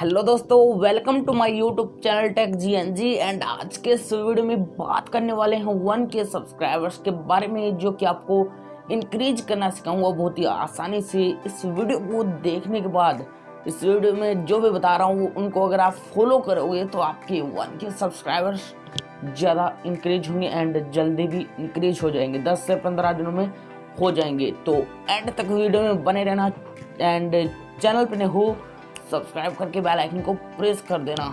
Hello दोस्तों, welcome to my YouTube channel tech GNG. And आज के इस वीडियो में बात करने वाले हैं 1K सब्सक्राइबर्स के बारे में, जो कि आपको इंक्रीज करना सिखाऊंगा बहुत ही आसानी से। इस वीडियो को देखने के बाद, इस वीडियो में जो भी बता रहा हूँ उनको अगर आप फॉलो करोगे तो आपके 1K सब्सक्राइबर्स ज़्यादा इंक्रीज होंगे एंड जल्दी भी इंक्रीज हो जाएंगे, 10 से 15 दिनों में हो जाएंगे। तो एंड तक वीडियो में बने रहना एंड चैनल पर न हो सब्सक्राइब करके बेल आइकन को प्रेस कर देना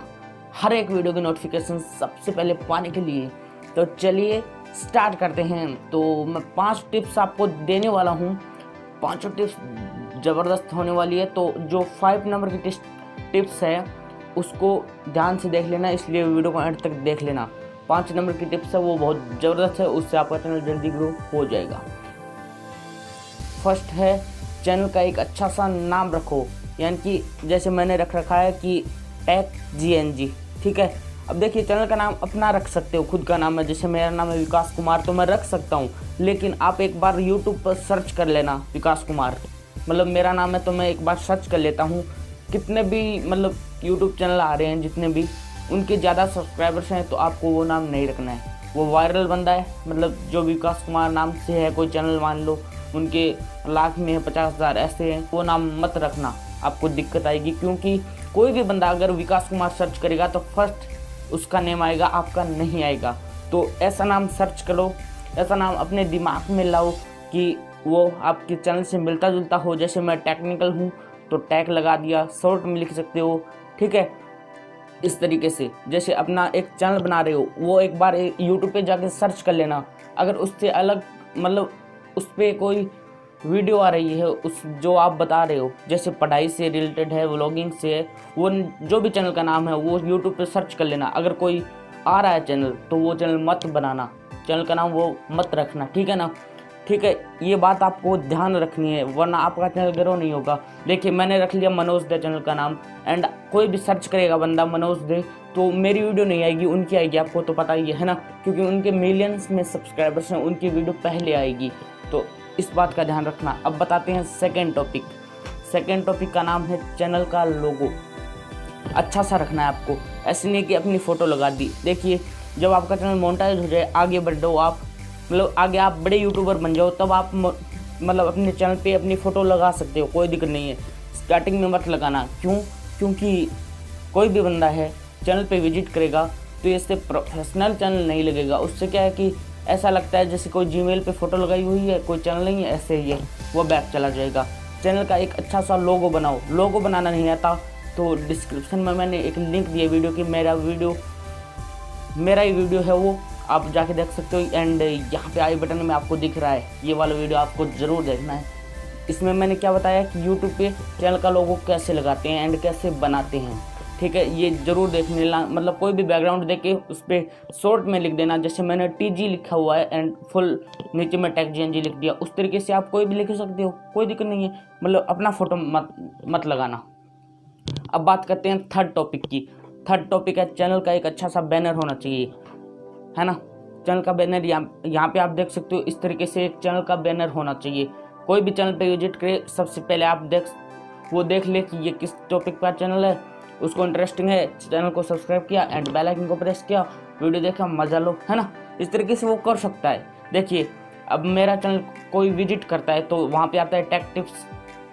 हर एक वीडियो की नोटिफिकेशन सबसे पहले पाने के लिए। तो चलिए स्टार्ट करते हैं। तो मैं 5 टिप्स आपको देने वाला हूं, पाँचों टिप्स ज़बरदस्त होने वाली है। तो जो 5 नंबर की टिप्स है उसको ध्यान से देख लेना, इसलिए वीडियो को एंड तक देख लेना। 5 नंबर की टिप्स है वो बहुत ज़बरदस्त है, उससे आपका चैनल जल्दी ग्रो हो जाएगा। फर्स्ट है, चैनल का एक अच्छा सा नाम रखो, यानी कि जैसे मैंने रख रखा है कि टेक जीएनजी, ठीक है। अब देखिए, चैनल का नाम अपना रख सकते हो, खुद का नाम है। जैसे मेरा नाम है विकास कुमार तो मैं रख सकता हूँ, लेकिन आप एक बार यूट्यूब पर सर्च कर लेना विकास कुमार, मतलब मेरा नाम है तो मैं एक बार सर्च कर लेता हूँ। कितने भी मतलब यूट्यूब चैनल आ रहे हैं जितने भी, उनके ज़्यादा सब्सक्राइबर्स हैं तो आपको वो नाम नहीं रखना है। वो वायरल बंदा है, मतलब जो विकास कुमार नाम से है कोई चैनल, मान लो उनके लाख में 50,000 ऐसे हैं, वो नाम मत रखना, आपको दिक्कत आएगी। क्योंकि कोई भी बंदा अगर विकास कुमार सर्च करेगा तो फर्स्ट उसका नेम आएगा, आपका नहीं आएगा। तो ऐसा नाम सर्च करो, ऐसा नाम अपने दिमाग में लाओ कि वो आपके चैनल से मिलता जुलता हो। जैसे मैं टेक्निकल हूँ तो टैग लगा दिया, शॉर्ट में लिख सकते हो, ठीक है। इस तरीके से जैसे अपना एक चैनल बना रहे हो, वो एक बार यूट्यूब पर जाके सर्च कर लेना। अगर उससे अलग मतलब उस पर कोई वीडियो आ रही है, उस जो आप बता रहे हो जैसे पढ़ाई से रिलेटेड है, व्लॉगिंग से है, वो जो भी चैनल का नाम है वो यूट्यूब पे सर्च कर लेना। अगर कोई आ रहा है चैनल तो वो चैनल मत बनाना, चैनल का नाम वो मत रखना, ठीक है ना, ठीक है। ये बात आपको ध्यान रखनी है, वरना आपका चैनल ग्रो नहीं होगा। देखिए, मैंने रख लिया मनोज दे चैनल का नाम, एंड कोई भी सर्च करेगा बंदा मनोज दे तो मेरी वीडियो नहीं आएगी, उनकी आएगी। आपको तो पता ही है ना, क्योंकि उनके मिलियंस में सब्सक्राइबर्स हैं, उनकी वीडियो पहले आएगी, तो इस बात का ध्यान रखना। अब बताते हैं सेकंड टॉपिक। सेकंड टॉपिक का नाम है चैनल का लोगो, अच्छा सा रखना है आपको, ऐसे नहीं कि अपनी फ़ोटो लगा दी। देखिए, जब आपका चैनल मोनेटाइज हो जाए, आगे बढ़ जाओ आप, मतलब आगे आप बड़े यूट्यूबर बन जाओ, तब आप मतलब अपने चैनल पे अपनी फ़ोटो लगा सकते हो, कोई दिक्कत नहीं है। स्टार्टिंग में मत लगाना, क्यों? क्योंकि कोई भी बंदा है चैनल पर विजिट करेगा तो इससे प्रोफेशनल चैनल नहीं लगेगा। उससे क्या है कि ऐसा लगता है जैसे कोई जीमेल पे फ़ोटो लगाई हुई है, कोई चैनल नहीं है, ऐसे ही है, वो बैक चला जाएगा। चैनल का एक अच्छा सा लोगो बनाओ। लोगो बनाना नहीं आता तो डिस्क्रिप्शन में मैंने एक लिंक दिया वीडियो की, मेरा ही वीडियो है, वो आप जाके देख सकते हो। एंड यहाँ पे आई बटन में आपको दिख रहा है, ये वाला वीडियो आपको ज़रूर देखना है। इसमें मैंने क्या बताया कि यूट्यूब पर चैनल का लोगो कैसे लगाते हैं एंड कैसे बनाते हैं, ठीक है। ये जरूर देख लेना, मतलब कोई भी बैकग्राउंड देके उस पर शॉर्ट में लिख देना। जैसे मैंने TG लिखा हुआ है एंड फुल नीचे में टेक GNG लिख दिया, उस तरीके से आप कोई भी लिख सकते हो, कोई दिक्कत नहीं है, मतलब अपना फ़ोटो मत लगाना। अब बात करते हैं थर्ड टॉपिक की। थर्ड टॉपिक है चैनल का एक अच्छा सा बैनर होना चाहिए, है ना। चैनल का बैनर यहाँ पर आप देख सकते हो, इस तरीके से एक चैनल का बैनर होना चाहिए। कोई भी चैनल पर विजिट करे सबसे पहले आप देख ले कि ये किस टॉपिक पर चैनल है, उसको इंटरेस्टिंग है, चैनल को सब्सक्राइब किया एंड बेल आइकन को प्रेस किया, वीडियो देखा, मज़ा लो, है ना। इस तरीके से वो कर सकता है। देखिए, अब मेरा चैनल कोई विजिट करता है तो वहाँ पे आता है टेक टिप्स,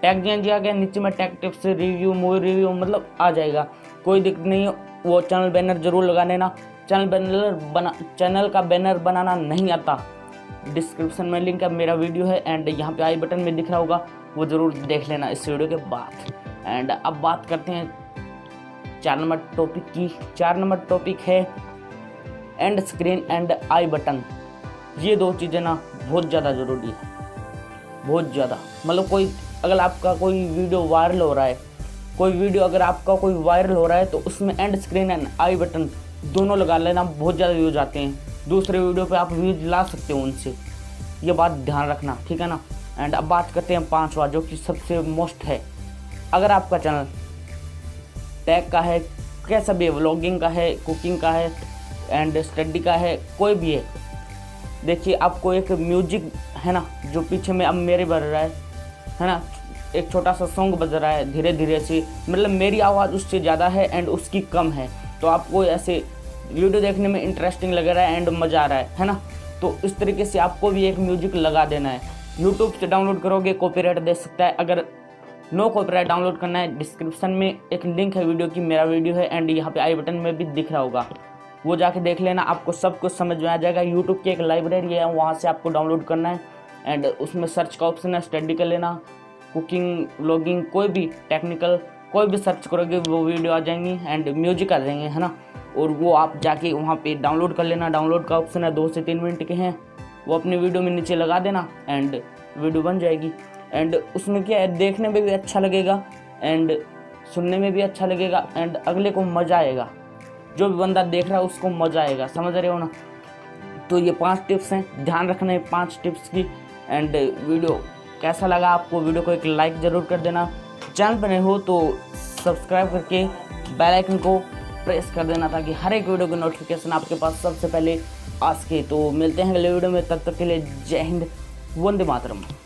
टेक GNG आ गया, नीचे में tech tips review, movie review, मतलब आ जाएगा, कोई दिक्कत नहीं है। वो चैनल बैनर जरूर लगा लेना। चैनल का बैनर बनाना नहीं आता, डिस्क्रिप्शन में लिंक है, मेरा वीडियो है एंड यहाँ पर आई बटन में दिख रहा होगा, वो ज़रूर देख लेना इस वीडियो के बाद। एंड अब बात करते हैं 4 नंबर टॉपिक है end screen and I button. ये 2 चीज़ें ना बहुत ज़्यादा ज़रूरी है, बहुत ज़्यादा। मतलब कोई अगर आपका कोई वीडियो वायरल हो रहा है, तो उसमें end screen and I button दोनों लगा लेना, बहुत ज़्यादा व्यूज आते हैं। दूसरे वीडियो पे आप व्यूज ला सकते हो उनसे, ये बात ध्यान रखना, ठीक है ना। एंड अब बात करते हैं 5वां, जो कि सबसे मोस्ट है। अगर आपका चैनल टैग का है, कैसा भी है, व्लॉगिंग का है, कुकिंग का है एंड स्टडी का है, कोई भी है। देखिए, आपको एक म्यूजिक है ना जो पीछे में अब मेरे बज रहा है ना, एक छोटा सा सॉन्ग बज रहा है धीरे धीरे से, मतलब मेरी आवाज़ उससे ज़्यादा है एंड उसकी कम है, तो आपको ऐसे वीडियो देखने में इंटरेस्टिंग लग रहा है एंड मज़ा आ रहा है ना। तो इस तरीके से आपको भी एक म्यूजिक लगा देना है। यूट्यूब से डाउनलोड करोगे कॉपीराइट दे सकता है, अगर नो कॉपीराइट डाउनलोड करना है डिस्क्रिप्शन में एक लिंक है वीडियो की, मेरा वीडियो है एंड यहाँ पे आई बटन में भी दिख रहा होगा, वो जाके देख लेना, आपको सब कुछ समझ में आ जाएगा। यूट्यूब की एक लाइब्रेरी है, वहाँ से आपको डाउनलोड करना है एंड उसमें सर्च का ऑप्शन है, स्टडी कर लेना, कुकिंग, व्लॉगिंग, कोई भी टेक्निकल, कोई भी सर्च करोगे वो वीडियो आ जाएंगी एंड म्यूजिक आ जाएंगे, है ना। और वो आप जाके वहाँ पे डाउनलोड कर लेना, डाउनलोड का ऑप्शन है 2 से 3 मिनट के हैं, वो अपने वीडियो में नीचे लगा देना एंड वीडियो बन जाएगी। एंड उसमें क्या है, देखने में भी अच्छा लगेगा एंड सुनने में भी अच्छा लगेगा एंड अगले को मज़ा आएगा, जो भी बंदा देख रहा है उसको मज़ा आएगा, समझ रहे हो ना। तो ये 5 टिप्स हैं, ध्यान रखना है 5 टिप्स की। एंड वीडियो कैसा लगा आपको, वीडियो को एक लाइक ज़रूर कर देना, चैनल पर नए हो तो सब्सक्राइब करके बेल आइकन को प्रेस कर देना ताकि हर एक वीडियो की नोटिफिकेशन आपके पास सबसे पहले आ सके। तो मिलते हैं अगले वीडियो में, तब तक के लिए जय हिंद, वंदे मातरम।